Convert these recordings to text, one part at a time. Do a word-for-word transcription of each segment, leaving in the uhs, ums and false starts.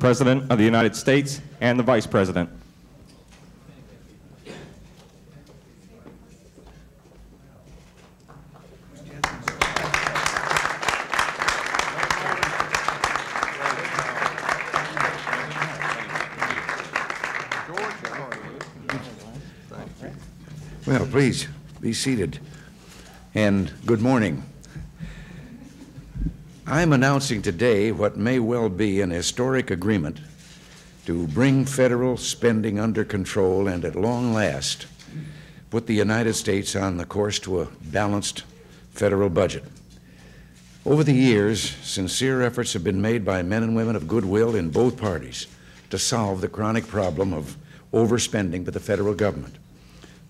President of the United States and the Vice President. Well, please be seated, and good morning. I'm announcing today what may well be an historic agreement to bring federal spending under control and, at long last, put the United States on the course to a balanced federal budget. Over the years, sincere efforts have been made by men and women of goodwill in both parties to solve the chronic problem of overspending by the federal government.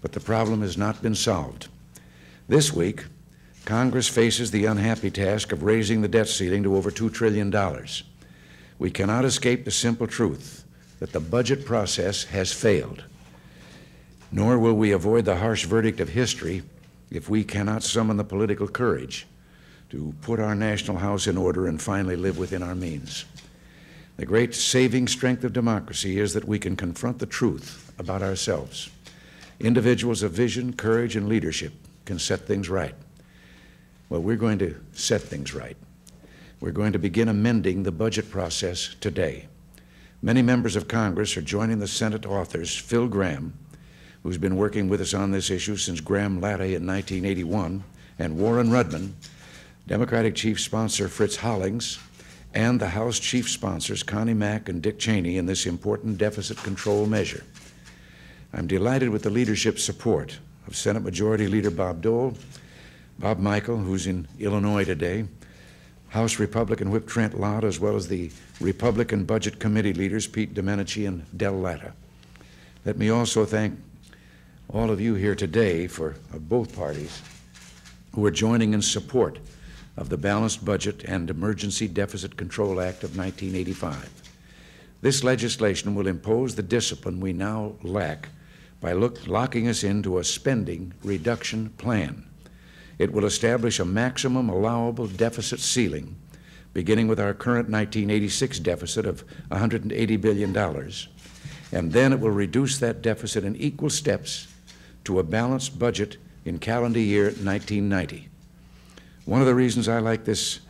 But the problem has not been solved. This week, Congress faces the unhappy task of raising the debt ceiling to over two trillion dollars. We cannot escape the simple truth that the budget process has failed. Nor will we avoid the harsh verdict of history if we cannot summon the political courage to put our national house in order and finally live within our means. The great saving strength of democracy is that we can confront the truth about ourselves. Individuals of vision, courage, and leadership can set things right. Well, we're going to set things right. We're going to begin amending the budget process today. Many members of Congress are joining the Senate authors, Phil Gramm, who's been working with us on this issue since Gramm-Latta in nineteen eighty-one, and Warren Rudman, Democratic Chief Sponsor Fritz Hollings, and the House Chief Sponsors Connie Mack and Dick Cheney in this important deficit control measure. I'm delighted with the leadership support of Senate Majority Leader Bob Dole, Bob Michael, who's in Illinois today, House Republican Whip Trent Lott, as well as the Republican Budget Committee leaders Pete Domenici and Del Latta. Let me also thank all of you here today for uh, both parties who are joining in support of the Balanced Budget and Emergency Deficit Control Act of nineteen eighty-five. This legislation will impose the discipline we now lack by look, locking us into a spending reduction plan. It will establish a maximum allowable deficit ceiling, beginning with our current nineteen eighty-six deficit of one hundred eighty billion dollars, and then it will reduce that deficit in equal steps to a balanced budget in calendar year nineteen ninety. One of the reasons I like this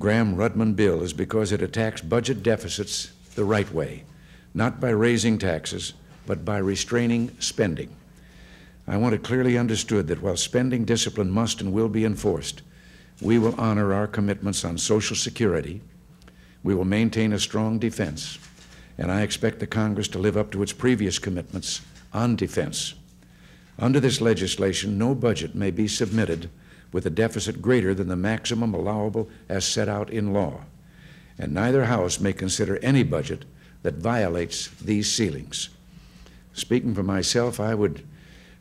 Gramm-Rudman bill is because it attacks budget deficits the right way, not by raising taxes, but by restraining spending. I want it clearly understood that while spending discipline must and will be enforced, we will honor our commitments on Social Security, we will maintain a strong defense, and I expect the Congress to live up to its previous commitments on defense. Under this legislation, no budget may be submitted with a deficit greater than the maximum allowable as set out in law, and neither House may consider any budget that violates these ceilings. Speaking for myself, I would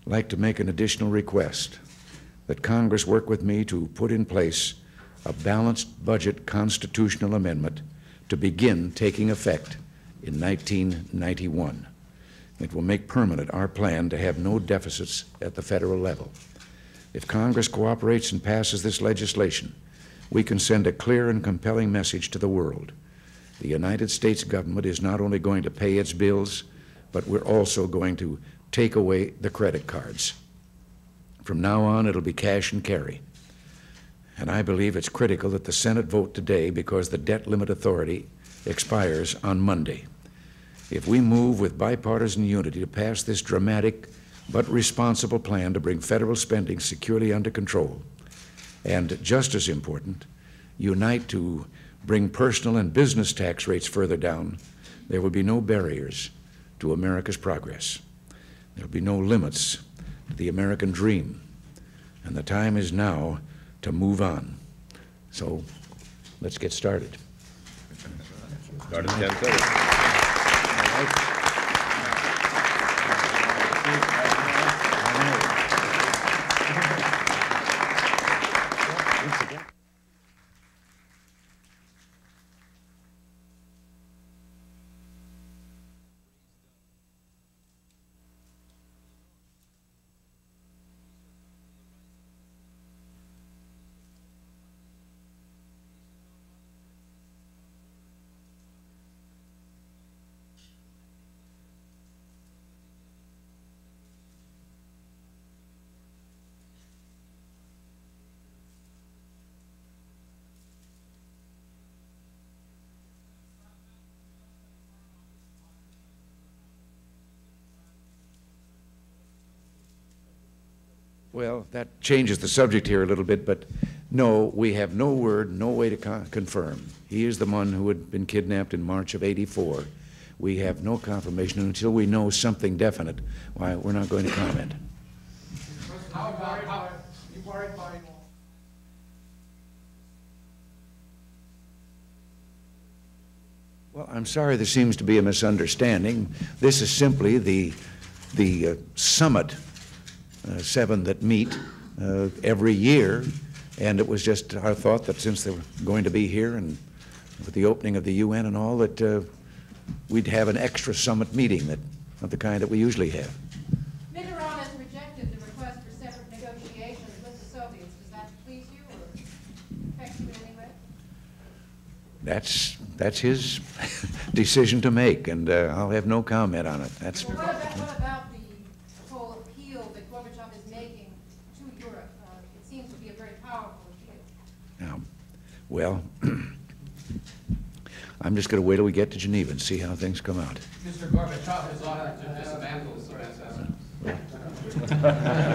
like to make an additional request that Congress work with me to put in place a balanced budget constitutional amendment to begin taking effect in nineteen ninety-one. It will make permanent our plan to have no deficits at the federal level. If Congress cooperates and passes this legislation, we can send a clear and compelling message to the world. The United States government is not only going to pay its bills, but we're also going to take away the credit cards. From now on, it'll be cash and carry. And I believe it's critical that the Senate vote today because the debt limit authority expires on Monday. If we move with bipartisan unity to pass this dramatic but responsible plan to bring federal spending securely under control, and just as important, unite to bring personal and business tax rates further down, there will be no barriers to America's progress. There will be no limits to the American dream. And the time is now to move on. So let's get started. Start at ten thirty. Well, that changes the subject here a little bit, but no, we have no word, no way to con confirm. He is the one who had been kidnapped in March of eighty-four. We have no confirmation until we know something definite. Why, we're not going to comment. How about, how, you worried by Well, I'm sorry there seems to be a misunderstanding. This is simply the, the uh, summit, uh, seven that meet uh, every year, and it was just our thought that since they were going to be here and with the opening of the U N and all, that uh, we'd have an extra summit meeting that, of the kind that we usually have. Mitterrand has rejected the request for separate negotiations with the Soviets. Does that please you or affect you in any way? That's... That's his decision to make, and uh, I'll have no comment on it. That's well, what, about, what about the whole appeal that Gorbachev is making to Europe? Uh, it seems to be a very powerful appeal. Um, well, I'm just going to wait till we get to Geneva and see how things come out. Mister Gorbachev has offered to dismantle his predecessor.